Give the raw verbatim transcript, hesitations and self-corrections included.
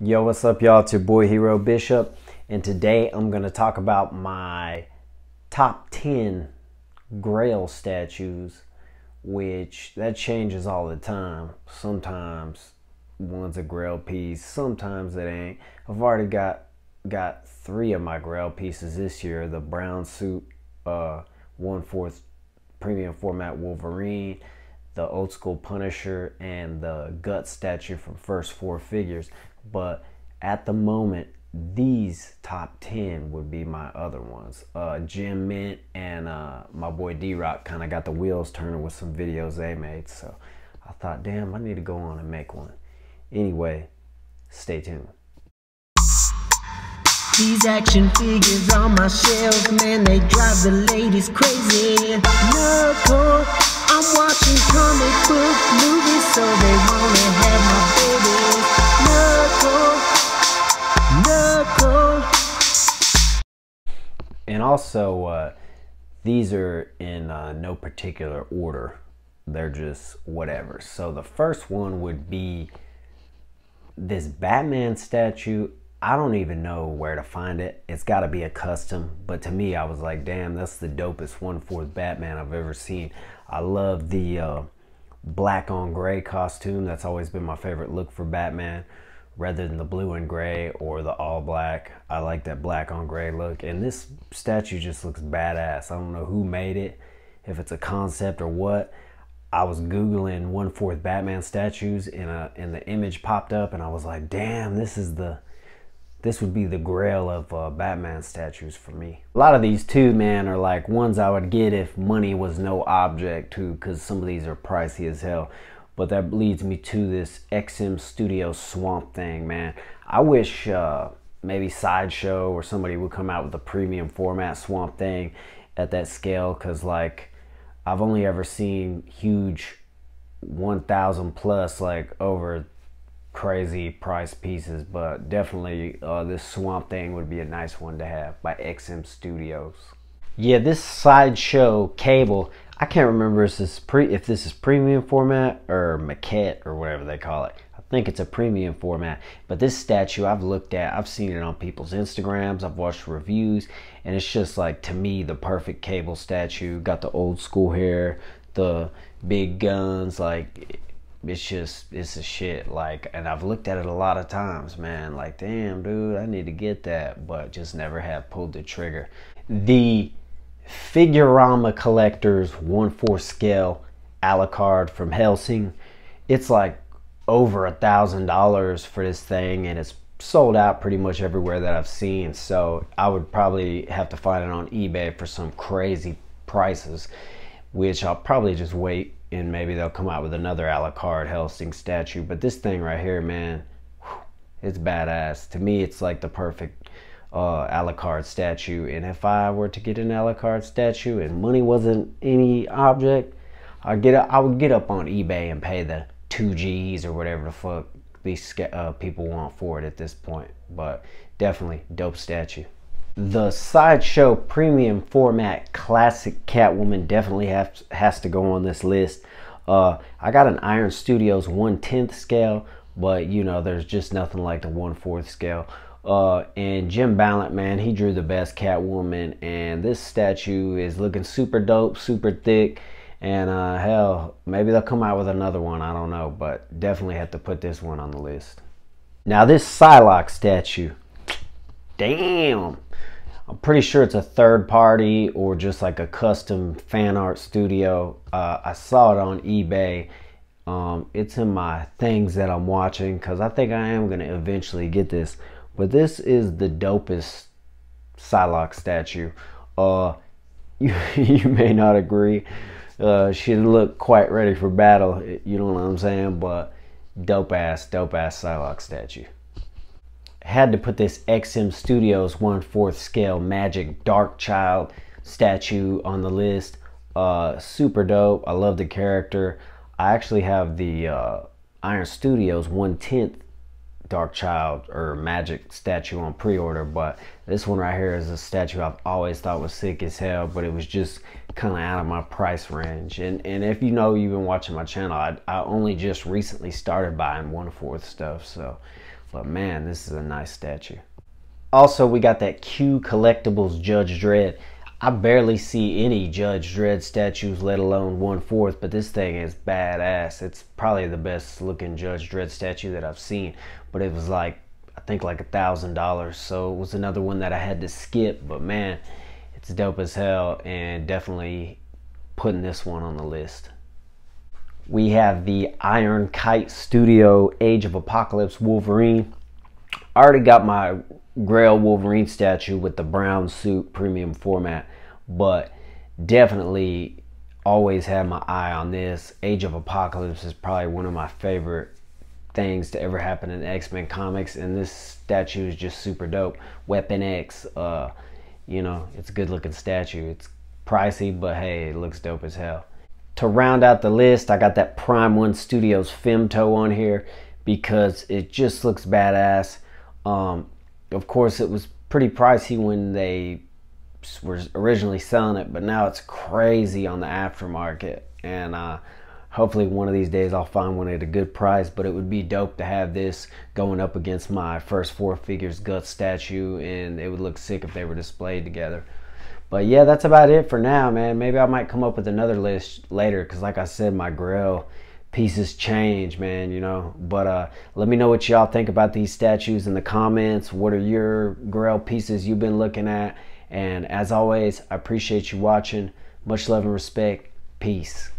Yo, what's up y'all? It's your boy Hero Bishop, and today I'm going to talk about my top ten Grail statues, which that changes all the time. Sometimes one's a Grail piece, sometimes it ain't. I've already got got three of my Grail pieces this year: the brown suit uh one fourth premium format Wolverine, the old school Punisher, and the gut statue from First Four Figures. But at the moment, these top ten would be my other ones. Uh, Jim Mint and uh, my boy D-Rock kind of got the wheels turning with some videos they made. So I thought, damn, I need to go on and make one. Anyway, stay tuned. These action figures on my shelf, man, they drive the ladies crazy. Miracle, I'm watching comic book movies, so they want to have my baby. Miracle, miracle. And also, uh, these are in uh, no particular order. They're just whatever. So the first one would be this Batman statue. I don't even know where to find it. It's got to be a custom, but to me, I was like, damn, that's the dopest one fourth Batman I've ever seen. I love the uh, black on gray costume. That's always been my favorite look for Batman, rather than the blue and gray or the all black. I like that black on gray look, and this statue just looks badass. I don't know who made it, if it's a concept or what. I was Googling one fourth Batman statues, and, a, and the image popped up, and I was like, damn, this is the... This would be the grail of uh, Batman statues for me. A lot of these too, man, are like ones I would get if money was no object too, because some of these are pricey as hell. But that leads me to this X M Studios Swamp Thing, man. I wish uh, maybe Sideshow or somebody would come out with a premium format Swamp Thing at that scale, because like I've only ever seen huge one thousand plus, like over crazy price pieces, but definitely uh, this Swamp Thing would be a nice one to have by X M Studios. Yeah, this Sideshow Cable, I can't remember if this is pre if this is premium format or maquette or whatever they call it. I think it's a premium format, but this statue I've looked at, I've seen it on people's Instagrams, I've watched reviews, and it's just like, to me, the perfect Cable statue. Got the old school hair, the big guns, like. It's just, it's a shit, like, and I've looked at it a lot of times, man, like, damn, dude, I need to get that, but just never have pulled the trigger. The Figurama Collectors one fourth scale Alucard from Hellsing, it's like over a thousand dollars for this thing, and it's sold out pretty much everywhere that I've seen, so I would probably have to find it on eBay for some crazy prices, which I'll probably just wait, and maybe they'll come out with another Alucard Hellsing statue. But this thing right here, man, whew, it's badass. To me, it's like the perfect uh, Alucard statue. And if I were to get an Alucard statue and money wasn't any object, I'd get a, I would get up on eBay and pay the two G's or whatever the fuck these uh, people want for it at this point. But definitely dope statue. The Sideshow premium format classic Catwoman definitely has, has to go on this list. Uh, I got an Iron Studios one tenth scale, but you know, there's just nothing like the one fourth scale. Uh, and Jim Ballant, man, he drew the best Catwoman, and this statue is looking super dope, super thick, and uh, hell, maybe they'll come out with another one, I don't know, but definitely have to put this one on the list. Now this Psylocke statue, damn. I'm pretty sure it's a third party or just like a custom fan art studio. Uh, I saw it on eBay. Um, it's in my things that I'm watching because I think I am going to eventually get this. But this is the dopest Psylocke statue. Uh, you, you may not agree. Uh, she didn't look quite ready for battle. You know what I'm saying? But dope ass, dope ass Psylocke statue. Had to put this X M Studios one fourth scale Magik Dark Child statue on the list. Uh, super dope. I love the character. I actually have the uh, Iron Studios one tenth Dark Child or Magik statue on pre-order, but this one right here is a statue I've always thought was sick as hell, but it was just kind of out of my price range. And and if you know you've been watching my channel, I, I only just recently started buying one fourth stuff, so But man, this is a nice statue. Also, we got that Q Collectibles Judge Dredd. I barely see any Judge Dredd statues, let alone one fourth, but this thing is badass. It's probably the best looking Judge Dredd statue that I've seen, but it was like, I think like a thousand dollars, so it was another one that I had to skip, but man, it's dope as hell, and definitely putting this one on the list. We have the Iron Kite Studio Age of Apocalypse Wolverine. I already got my Grail Wolverine statue with the brown suit premium format, but definitely always had my eye on this. Age of Apocalypse is probably one of my favorite things to ever happen in X-Men comics, and this statue is just super dope. Weapon X, uh, you know, it's a good looking statue. It's pricey, but hey, it looks dope as hell. To round out the list, I got that Prime one Studios Femto on here because it just looks badass. Um, Of course, it was pretty pricey when they were originally selling it, but now it's crazy on the aftermarket. And uh, hopefully one of these days I'll find one at a good price, but it would be dope to have this going up against my first four figures Guts statue, and it would look sick if they were displayed together. But yeah, that's about it for now, man. Maybe I might come up with another list later, because like I said, my grill pieces change, man, you know. But uh let me know what y'all think about these statues in the comments. What are your grail pieces you've been looking at? And as always, I appreciate you watching. Much love and respect. Peace.